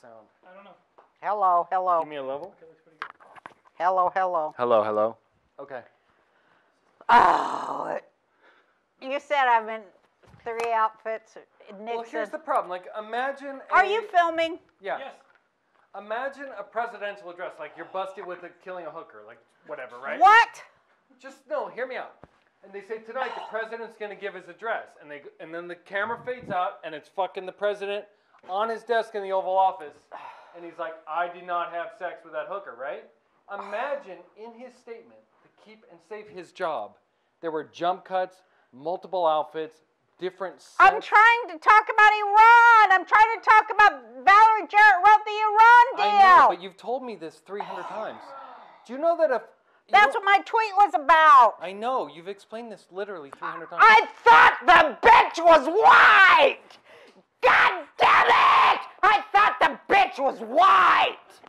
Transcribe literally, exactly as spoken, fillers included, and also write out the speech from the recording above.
sound? I don't know. Hello, hello. Give me a level. Okay, looks pretty good. Hello, hello. Hello, hello. Okay. Oh, you said I'm in three outfits. Nixon. Well, here's the problem. Like, imagine. A, Are you filming? Yeah. Yes. Imagine a presidential address. Like, you're busted with a, killing a hooker. Like, whatever, right? What? Just no. Hear me out. And they say tonight the president's going to give his address, and they and then the camera fades out, and it's fucking the president on his desk in the Oval Office, and he's like, "I did not have sex with that hooker," right? Imagine in his statement to keep and save his job, there were jump cuts, multiple outfits, different. I'm trying to talk about Iran. I'm trying to talk about Valerie Jarrett wrote the Iran deal. I know, but you've told me this three hundred times. Do you know that if You That's what my tweet was about. I know. You've explained this literally three hundred times. I thought the bitch was white! God damn it! I thought the bitch was white!